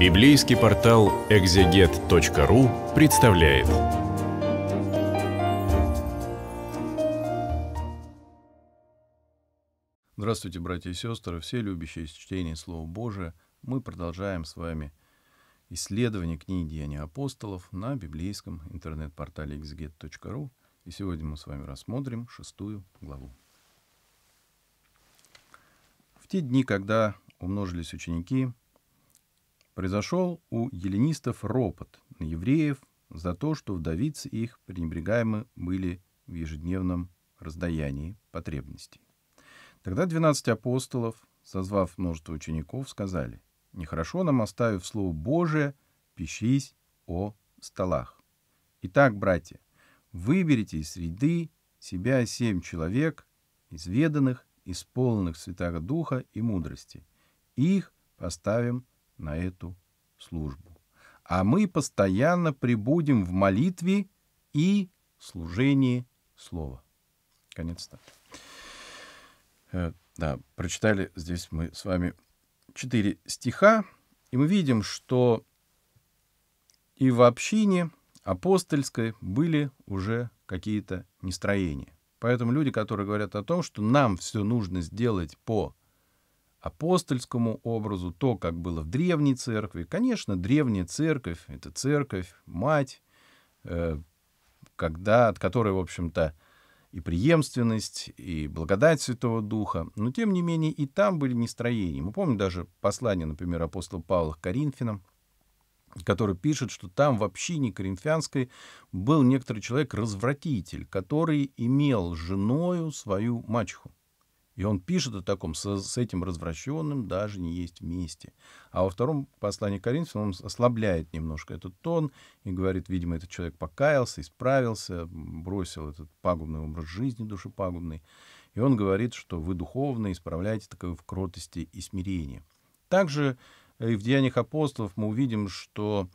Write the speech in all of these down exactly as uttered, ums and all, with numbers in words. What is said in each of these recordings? Библейский портал экзегет точка ру представляет. Здравствуйте, братья и сестры, все любящие чтение Слова Божия. Мы продолжаем с вами исследование книги «Деяния апостолов» на библейском интернет-портале экзегет точка ру. И сегодня мы с вами рассмотрим шестую главу. В те дни, когда умножились ученики, произошел у эллинистов ропот на евреев за то, что вдовицы их пренебрегаемы были в ежедневном раздаянии потребностей. Тогда двенадцать апостолов, созвав множество учеников, сказали: «Нехорошо нам, оставив Слово Божие, пищись о столах. Итак, братья, выберите из среды себя семь человек, изведанных, исполненных Святаго Духа и мудрости. Их поставим на эту службу. А мы постоянно пребудем в молитве и служении Слова». Конец цитаты. Да, прочитали здесь мы с вами четыре стиха, и мы видим, что и в общине апостольской были уже какие-то нестроения. Поэтому люди, которые говорят о том, что нам все нужно сделать по апостольскому образу, то, как было в древней церкви. Конечно, древняя церковь — это церковь, мать, э, когда, от которой, в общем-то, и преемственность, и благодать Святого Духа. Но, тем не менее, и там были нестроения. Мы помним даже послание, например, апостола Павла к Коринфянам, который пишет, что там в общине коринфянской был некоторый человек-развратитель, который имел женою свою мачеху. И он пишет о таком: с этим развращенным даже не есть вместе. А во втором послании к Коринфянам он ослабляет немножко этот тон и говорит: видимо, этот человек покаялся, исправился, бросил этот пагубный образ жизни, душепагубный. И он говорит, что вы духовно исправляете такое в кротости и смирении. Также и в «Деяниях апостолов» мы увидим, что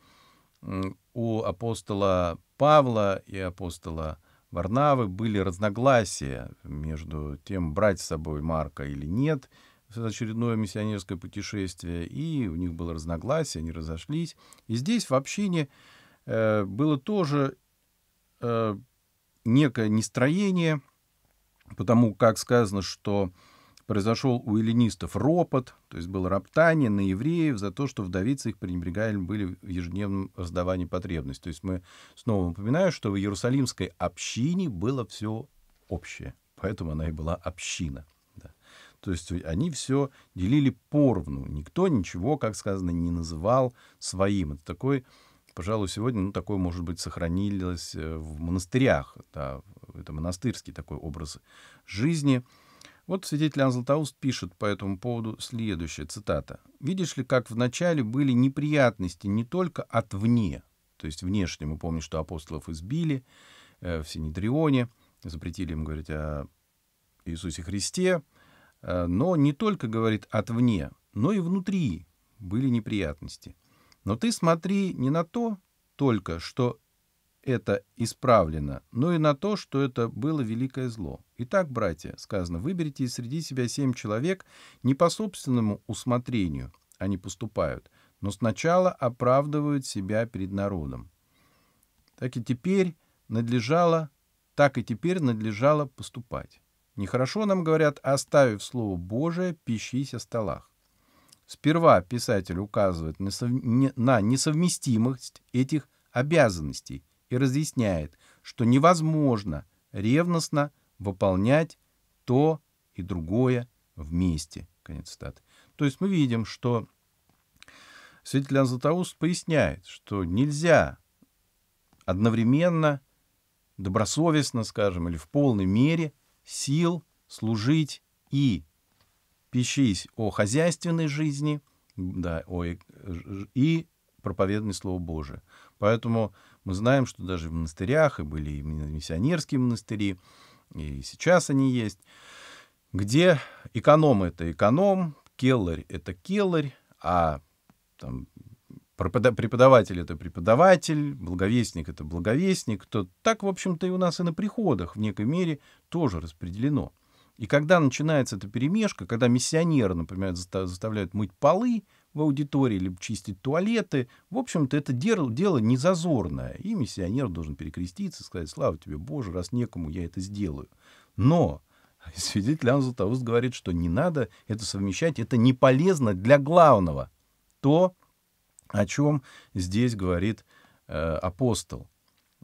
у апостола Павла и апостола Варнавы были разногласия между тем, брать с собой Марка или нет в очередное миссионерское путешествие, и у них было разногласие, они разошлись. И здесь в общине э, было тоже э, некое нестроение, потому как сказано, что произошел у эллинистов ропот, то есть было роптание на евреев за то, что вдовицы их пренебрегали были в ежедневном раздавании потребностей. То есть мы снова напоминаем, что в Иерусалимской общине было все общее, поэтому она и была община. Да. То есть они все делили поровну, никто ничего, как сказано, не называл своим. Это такой, пожалуй, сегодня, ну, такое, может быть, сохранилось в монастырях. Да. Это монастырский такой образ жизни. Вот святитель Иоанн Златоуст пишет по этому поводу следующее, цитата: «Видишь ли, как вначале были неприятности не только от вне, то есть внешне, мы помним, что апостолов избили э, в Синедрионе, запретили им говорить о Иисусе Христе, э, но не только, говорит, от вне, но и внутри были неприятности. Но ты смотри не на то только, что это исправлено, но и на то, что это было великое зло. Итак, братья, сказано, выберите из среди себя семь человек не по собственному усмотрению, они поступают, но сначала оправдывают себя перед народом. Так и теперь надлежало, так и теперь надлежало поступать. Нехорошо нам, говорят, оставив Слово Божие, пищись о столах. Сперва писатель указывает на несовместимость этих обязанностей и разъясняет, что невозможно ревностно выполнять то и другое вместе». Конец цитаты. То есть мы видим, что святитель Иоанн Златоуст поясняет, что нельзя одновременно, добросовестно, скажем, или в полной мере сил служить и пищись о хозяйственной жизни, да, о, и проповедное Слово Божие. Поэтому мы знаем, что даже в монастырях, и были и миссионерские монастыри, и сейчас они есть, где эконом — это эконом, келларь — это келларь, а там преподаватель — это преподаватель, благовестник — это благовестник. То так, в общем-то, и у нас и на приходах в некой мере тоже распределено. И когда начинается эта перемешка, когда миссионеры, например, заставляют мыть полы, в аудитории, либо чистить туалеты. В общем-то, это дело не зазорное. И миссионер должен перекреститься, сказать: слава тебе, Боже, раз некому, я это сделаю. Но свидетель Иоанн Златоуст говорит, что не надо это совмещать, это не полезно для главного. То, о чем здесь говорит э, апостол.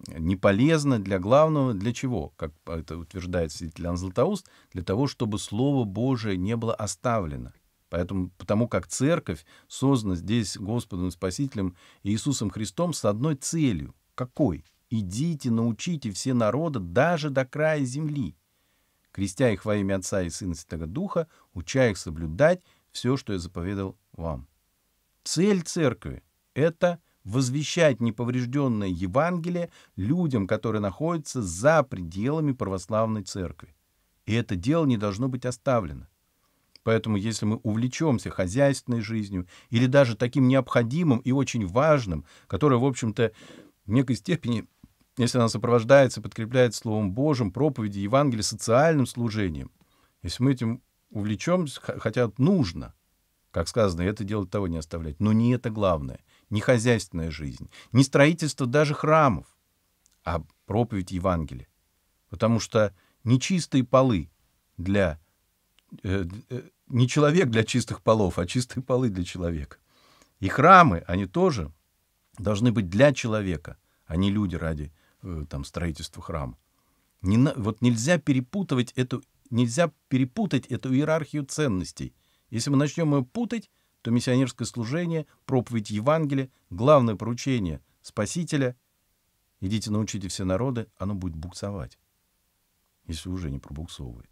Не полезно для главного, для чего, как это утверждает свидетель Иоанн Златоуст, для того, чтобы Слово Божие не было оставлено. Поэтому, потому как церковь создана здесь Господом и Спасителем Иисусом Христом с одной целью. Какой? Идите, научите все народы, даже до края земли, крестя их во имя Отца и Сына и Святого Духа, уча их соблюдать все, что я заповедал вам. Цель церкви — это возвещать неповрежденное Евангелие людям, которые находятся за пределами православной церкви. И это дело не должно быть оставлено. Поэтому, если мы увлечемся хозяйственной жизнью или даже таким необходимым и очень важным, которое, в общем-то, в некой степени, если она сопровождается, подкрепляется Словом Божьим, проповедью Евангелия, социальным служением, если мы этим увлечемся, хотя нужно, как сказано, это дело того не оставлять. Но не это главное, не хозяйственная жизнь, не строительство даже храмов, а проповедь Евангелия. Потому что нечистые полы для... Э, э, не человек для чистых полов, а чистые полы для человека. И храмы, они тоже должны быть для человека, а не люди ради э, там, строительства храма. Не, вот нельзя перепутывать эту, нельзя перепутать эту иерархию ценностей. Если мы начнем ее путать, то миссионерское служение, проповедь Евангелия, главное поручение Спасителя, идите научите все народы, оно будет буксовать, если уже не пробуксовывает.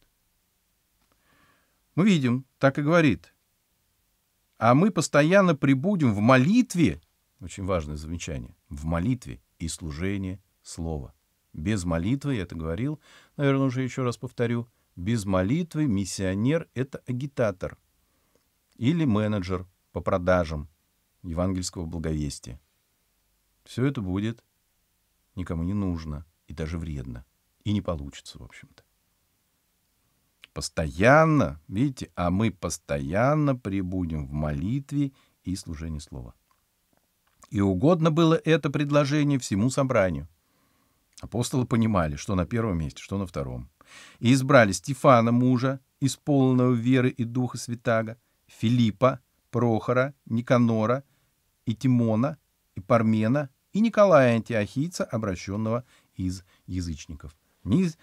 Мы видим, так и говорит. А мы постоянно пребудем в молитве, очень важное замечание, в молитве и служении слова. Без молитвы, я это говорил, наверное, уже еще раз повторю, без молитвы миссионер — это агитатор или менеджер по продажам евангельского благовестия. Все это будет никому не нужно и даже вредно, и не получится, в общем-то. Постоянно, видите, а мы постоянно пребудем в молитве и служении слова. И угодно было это предложение всему собранию. Апостолы понимали, что на первом месте, что на втором. И избрали Стефана, мужа, исполненного веры и Духа Святаго, Филиппа, Прохора, Никанора, и Тимона, и Пармена, и Николая Антиохийца, обращенного из язычников. Низ...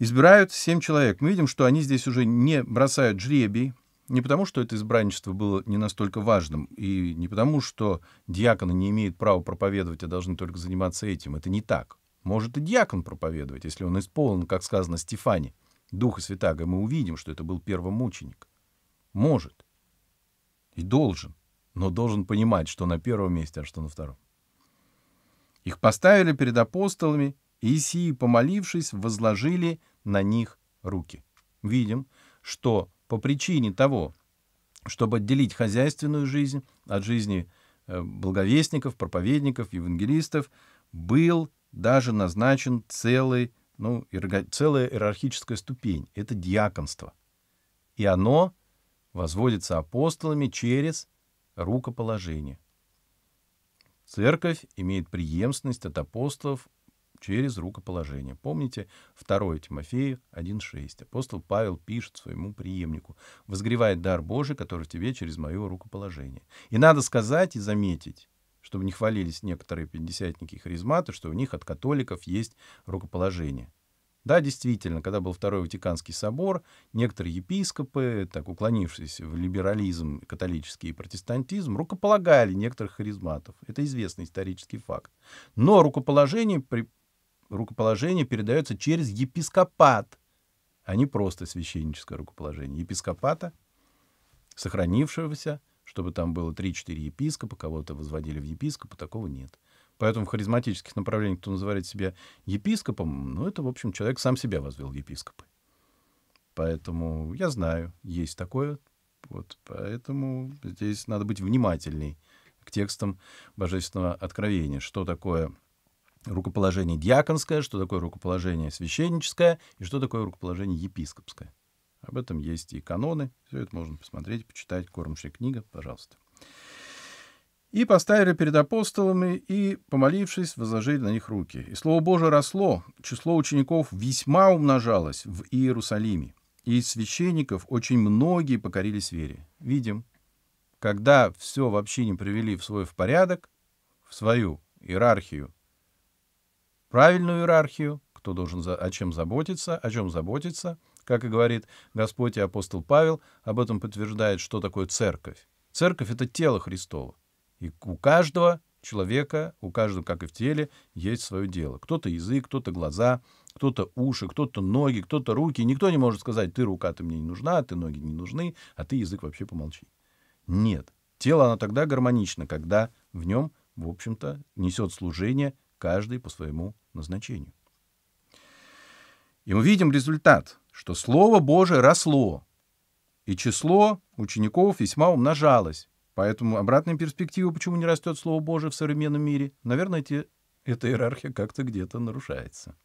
Избирают семь человек. Мы видим, что они здесь уже не бросают жребий, не потому, что это избранничество было не настолько важным, и не потому, что диаконы не имеют права проповедовать, а должны только заниматься этим. Это не так. Может и диакон проповедовать, если он исполнен, как сказано, Стефане, Духа Святаго. Мы увидим, что это был первомученик. Может и должен, но должен понимать, что на первом месте, а что на втором. Их поставили перед апостолами, и сии, помолившись, возложили на них руки. Видим, что по причине того, чтобы отделить хозяйственную жизнь от жизни благовестников, проповедников, евангелистов, был даже назначен целый, ну, иерга, целая иерархическая ступень. Это диаконство. И оно возводится апостолами через рукоположение. Церковь имеет преемственность от апостолов через рукоположение. Помните второе Тимофею один шесть. Апостол Павел пишет своему преемнику: «Возгревает дар Божий, который в тебе через мое рукоположение». И надо сказать и заметить, чтобы не хвалились некоторые пятидесятники и харизматы, что у них от католиков есть рукоположение. Да, действительно, когда был Второй Ватиканский собор, некоторые епископы, так уклонившиеся в либерализм, католический и протестантизм, рукополагали некоторых харизматов. Это известный исторический факт. Но рукоположение при рукоположение передается через епископат, а не просто священническое рукоположение. Епископата, сохранившегося, чтобы там было три-четыре епископа, кого-то возводили в епископа, такого нет. Поэтому в харизматических направлениях, кто называет себя епископом, ну, это, в общем, человек сам себя возвел в епископы. Поэтому я знаю, есть такое. Вот, поэтому здесь надо быть внимательней к текстам Божественного Откровения, что такое рукоположение диаконское, что такое рукоположение священническое и что такое рукоположение епископское. Об этом есть и каноны. Все это можно посмотреть, почитать. Кормчая книга, пожалуйста. и поставили перед апостолами, и, помолившись, возложили на них руки. И Слово Божие росло, число учеников весьма умножалось в Иерусалиме, и из священников очень многие покорились вере. Видим, когда все в общине привели в свой в порядок, в свою иерархию, правильную иерархию, кто должен за, о чем заботиться, о чем заботиться, как и говорит Господь и апостол Павел, об этом подтверждает, что такое церковь. Церковь — это тело Христово. И у каждого человека, у каждого, как и в теле, есть свое дело. Кто-то язык, кто-то глаза, кто-то уши, кто-то ноги, кто-то руки. Никто не может сказать: ты рука, ты мне не нужна, ты ноги не нужны, а ты язык вообще помолчи. Нет. Тело, оно тогда гармонично, когда в нем, в общем-то, несет служение каждый по своему назначению. И мы видим результат, что Слово Божие росло, и число учеников весьма умножалось. Поэтому обратная перспектива, почему не растет Слово Божие в современном мире, наверное, те, эта иерархия как-то где-то нарушается.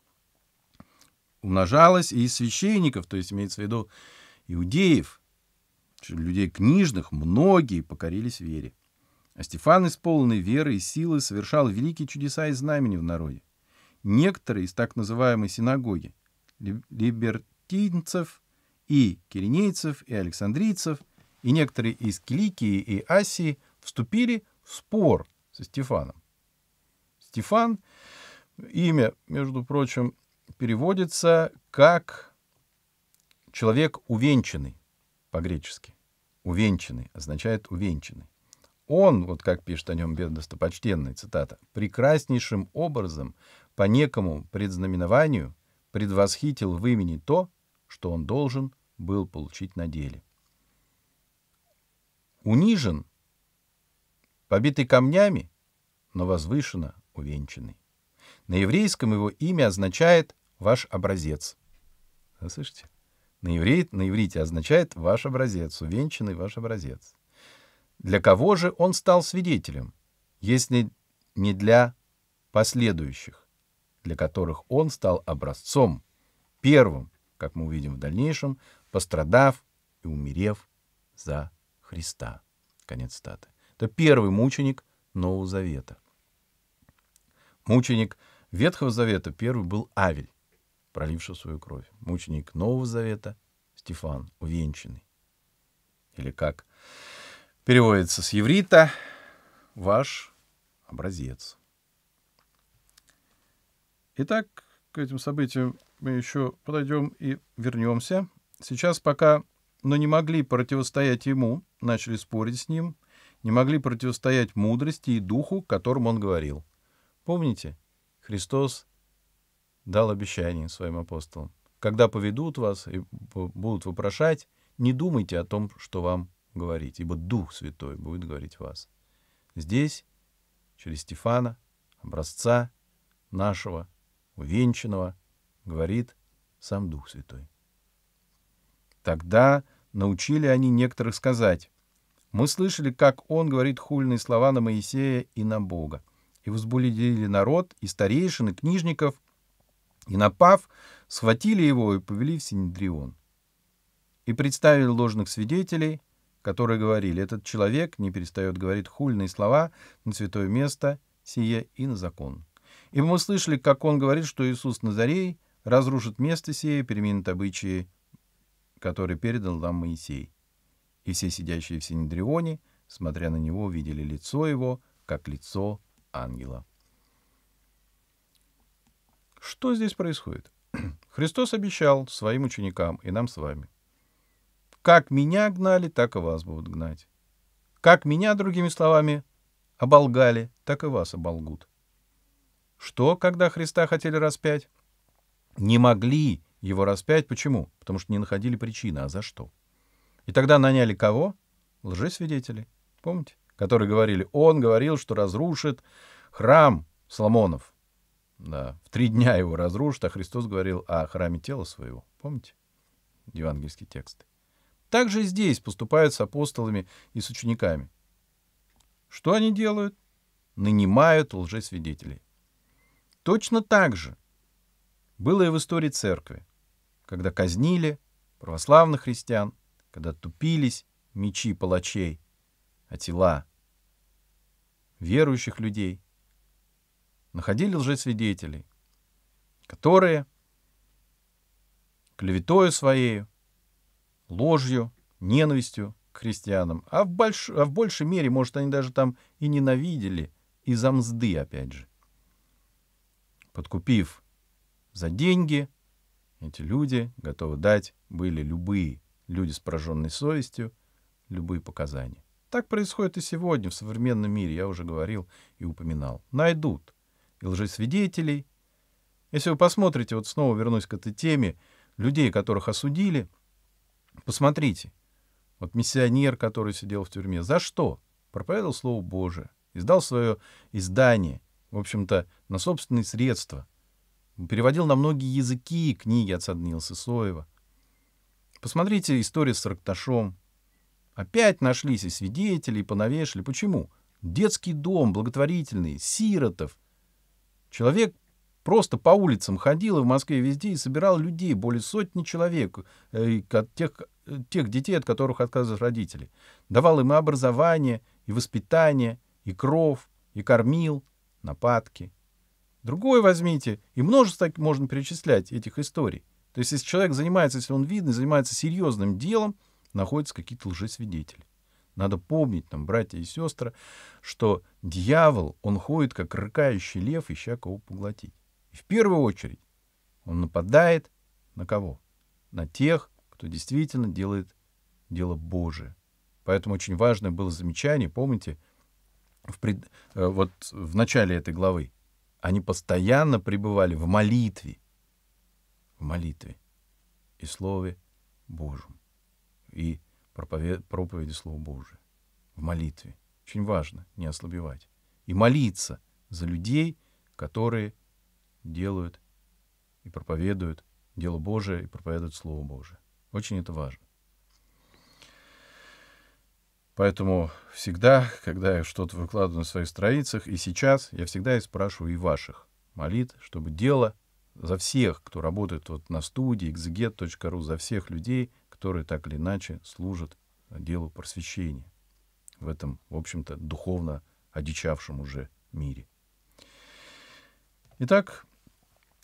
Умножалось и из священников, то есть имеется в виду иудеев, людей книжных, многие покорились вере. А Стефан, исполненный веры и силы, совершал великие чудеса и знамения в народе. Некоторые из так называемой синагоги, либертинцев и киринейцев, и александрийцев, и некоторые из Киликии и Асии вступили в спор со Стефаном. Стефан, имя, между прочим, переводится как «человек увенчанный» по-гречески. «Увенчанный» означает «увенчанный». Он, вот как пишет о нем достопочтенный, цитата, «прекраснейшим образом по некому предзнаменованию предвосхитил в имени то, что он должен был получить на деле». Унижен, побитый камнями, но возвышенно увенчанный. На еврейском его имя означает «ваш образец». Вы слышите? На, евре... на иврите означает «ваш образец», «увенчанный ваш образец». Для кого же он стал свидетелем, если не для последующих, для которых он стал образцом, первым, как мы увидим в дальнейшем, пострадав и умерев за Христа. Конец цитаты. Это первый мученик Нового Завета. Мученик Ветхого Завета первый был Авель, проливший свою кровь. Мученик Нового Завета Стефан, увенчанный. Или как переводится с еврита, ваш образец. Итак, к этим событиям мы еще подойдем и вернемся. Сейчас пока... но не могли противостоять ему, начали спорить с ним, не могли противостоять мудрости и духу, которым он говорил. Помните, Христос дал обещание своим апостолам. Когда поведут вас и будут вопрошать, не думайте о том, что вам говорить, ибо Дух Святой будет говорить вас. Здесь, через Стефана, образца нашего, увенчанного, говорит сам Дух Святой. Тогда научили они некоторых сказать: «Мы слышали, как он говорит хульные слова на Моисея и на Бога». И возбудили народ, и старейшин, и книжников, и, напав, схватили его и повели в Синедрион. И представили ложных свидетелей, которые говорили: «Этот человек не перестает говорить хульные слова на святое место сие и на закон». И мы слышали, как он говорит, что Иисус Назарей разрушит место сие и переменит обычаи, который передал нам Моисей. И все сидящие в Синедрионе, смотря на него, видели лицо его, как лицо ангела. Что здесь происходит? Христос обещал своим ученикам и нам с вами: как меня гнали, так и вас будут гнать. Как меня, другими словами, оболгали, так и вас оболгут. Что, когда Христа хотели распять? Не могли его распять. Почему? Потому что не находили причины. А за что? И тогда наняли кого? Лжесвидетелей. Помните? Которые говорили: он говорил, что разрушит храм Соломонов. Да. В три дня его разрушит, а Христос говорил о храме тела своего. Помните? Евангельские тексты. Также здесь поступают с апостолами и с учениками. Что они делают? Нанимают лжесвидетелей. Точно так же было и в истории церкви, когда казнили православных христиан, когда тупились мечи палачей, а тела верующих людей, находили лжесвидетелей, которые клеветою своей, ложью, ненавистью к христианам, а в, больш... а в большей мере, может, они даже там и ненавидели из-за мзды, опять же. Подкупив за деньги, эти люди готовы дать были любые люди с пораженной совестью, любые показания. Так происходит и сегодня в современном мире, я уже говорил и упоминал. Найдут и лжесвидетелей. Если вы посмотрите, вот снова вернусь к этой теме, людей, которых осудили, посмотрите. Вот миссионер, который сидел в тюрьме, за что? Проповедовал Слово Божие, издал свое издание, в общем-то, на собственные средства. Переводил на многие языки книги отца Даниила Сысоева. Посмотрите историю с Саркташом. Опять нашлись и свидетели, и понавешали. Почему? Детский дом благотворительный, сиротов. Человек просто по улицам ходил и в Москве везде и собирал людей, более сотни человек, э, от тех, тех детей, от которых отказывались родители. Давал им и образование, и воспитание, и кров, и кормил, нападки. Другой возьмите, и множество можно перечислять этих историй. То есть, если человек занимается, если он видный, занимается серьезным делом, находятся какие-то лжесвидетели. Надо помнить, там, братья и сестры, что дьявол, он ходит, как рыкающий лев, ища кого поглотить. И в первую очередь он нападает на кого? На тех, кто действительно делает дело Божие. Поэтому очень важное было замечание, помните, в пред... вот в начале этой главы. Они постоянно пребывали в молитве, в молитве и Слове Божьем, и проповед... проповеди Слова Божия, в молитве. Очень важно не ослабевать. И молиться за людей, которые делают и проповедуют дело Божие и проповедуют Слово Божие. Очень это важно. Поэтому всегда, когда я что-то выкладываю на своих страницах, и сейчас я всегда и спрашиваю и ваших молитв, чтобы дело за всех, кто работает вот на студии экзегет точка ру, за всех людей, которые так или иначе служат делу просвещения в этом, в общем-то, духовно одичавшем уже мире. Итак,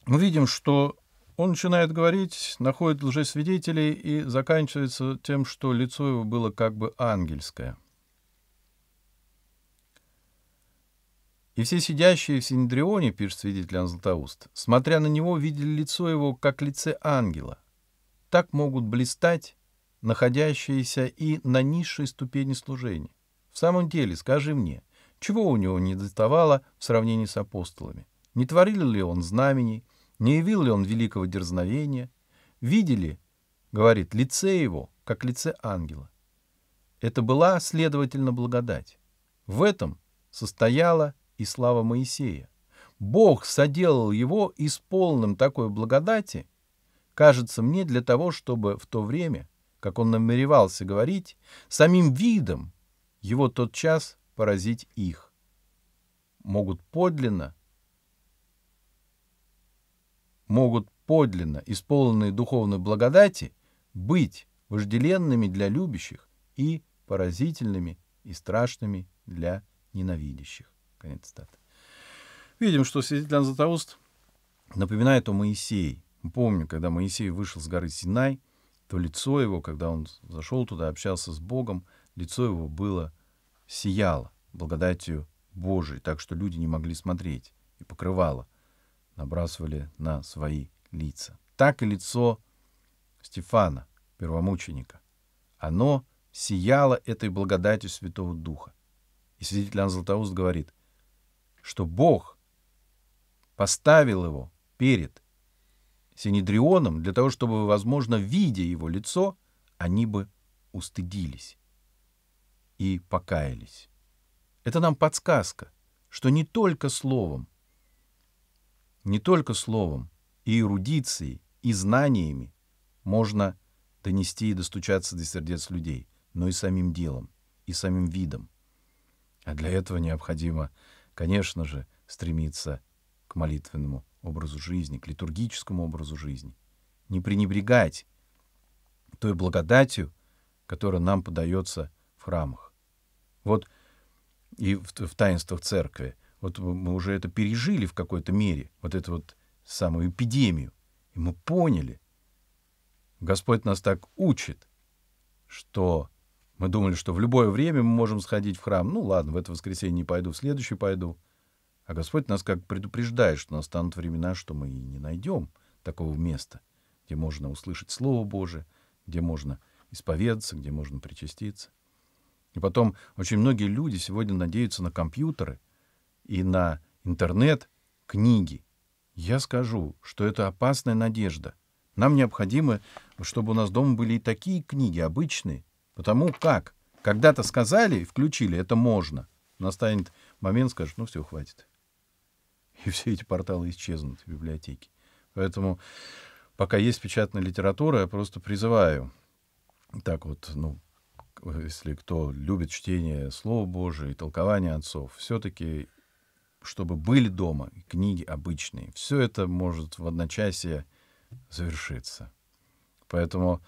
мы видим, что он начинает говорить, находит лжесвидетелей и заканчивается тем, что лицо его было как бы ангельское. «И все сидящие в Синедрионе, — пишет свидетель Иоанн Златоуст, — смотря на него, видели лицо его, как лице ангела. Так могут блистать находящиеся и на низшей ступени служения. В самом деле, скажи мне, чего у него недоставало в сравнении с апостолами? Не творил ли он знамений? Не явил ли он великого дерзновения? Видели, — говорит, — лице его, как лице ангела. Это была, следовательно, благодать. В этом состояла и слава Моисея. Бог соделал его исполненным такой благодати, кажется мне, для того, чтобы в то время, как он намеревался говорить, самим видом его тотчас поразить их. Могут подлинно могут подлинно, исполненные духовной благодати, быть вожделенными для любящих и поразительными и страшными для ненавидящих». Конец цитаты. Видим, что свидетель Иоанн Златоуст напоминает о Моисее. Помню, когда Моисей вышел с горы Синай, то лицо его, когда он зашел туда, общался с Богом, лицо его было сияло благодатью Божией, так что люди не могли смотреть, и покрывало набрасывали на свои лица. Так и лицо Стефана, первомученика. Оно сияло этой благодатью Святого Духа. И свидетель Иоанн Златоуст говорит, что Бог поставил его перед Синедрионом для того, чтобы, возможно, видя его лицо, они бы устыдились и покаялись. Это нам подсказка, что не только словом, не только словом, и эрудицией, и знаниями можно донести и достучаться до сердец людей, но и самим делом, и самим видом. А для этого необходимо, конечно же, стремиться к молитвенному образу жизни, к литургическому образу жизни. Не пренебрегать той благодатью, которая нам подается в храмах. Вот и в, в таинствах церкви. Вот мы уже это пережили в какой-то мере, вот эту вот самую эпидемию. И мы поняли. Господь нас так учит, что мы думали, что в любое время мы можем сходить в храм. Ну ладно, в это воскресенье не пойду, в следующий пойду. А Господь нас как предупреждает, что настанут времена, что мы и не найдем такого места, где можно услышать Слово Божие, где можно исповедаться, где можно причаститься. И потом очень многие люди сегодня надеются на компьютеры и на интернет, книги. Я скажу, что это опасная надежда. Нам необходимо, чтобы у нас дома были и такие книги, обычные. Потому как, когда-то сказали, включили, это можно. Настанет момент, скажут, ну все, хватит. И все эти порталы исчезнут в библиотеке. Поэтому пока есть печатная литература, я просто призываю. Так вот, ну, если кто любит чтение Слова Божия и толкование отцов, все-таки, чтобы были дома книги обычные. Все это может в одночасье завершиться. Поэтому,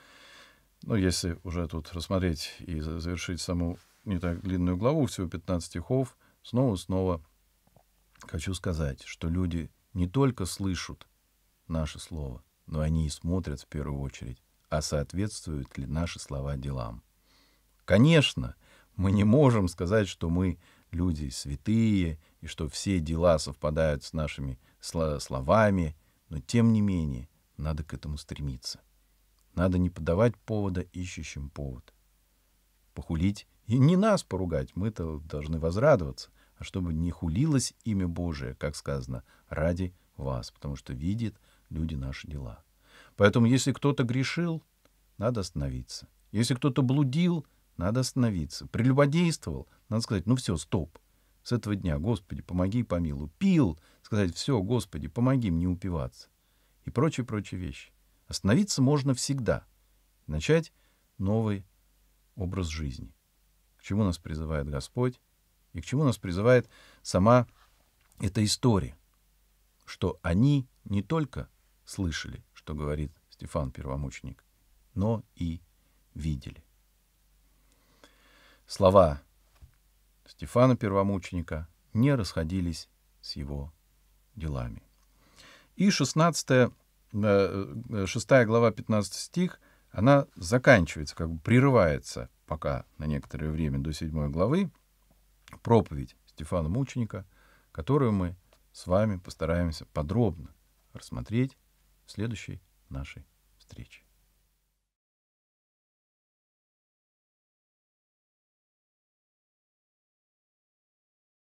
ну, если уже тут рассмотреть и завершить саму не так длинную главу, всего пятнадцать стихов, снова и снова хочу сказать, что люди не только слышат наше слово, но они и смотрят в первую очередь, а соответствуют ли наши слова делам. Конечно, мы не можем сказать, что мы люди святые, и что все дела совпадают с нашими словами, но тем не менее надо к этому стремиться. Надо не подавать повода ищущим повод. Похулить и не нас поругать, мы-то должны возрадоваться, а чтобы не хулилось имя Божие, как сказано, ради вас, потому что видят люди наши дела. Поэтому если кто-то грешил, надо остановиться. Если кто-то блудил, надо остановиться. Прелюбодействовал, надо сказать, ну все, стоп. С этого дня, Господи, помоги и помилуй. Пил, сказать, все, Господи, помоги мне упиваться. И прочие-прочие вещи. Остановиться можно всегда. Начать новый образ жизни. К чему нас призывает Господь и к чему нас призывает сама эта история. Что они не только слышали, что говорит Стефан Первомученик, но и видели. Слова Стефана Первомученика не расходились с его делами. И шестнадцатая, шестая глава, пятнадцатый стих, она заканчивается, как бы прерывается пока на некоторое время до седьмой главы проповедь Стефана Мученика, которую мы с вами постараемся подробно рассмотреть в следующей нашей встрече.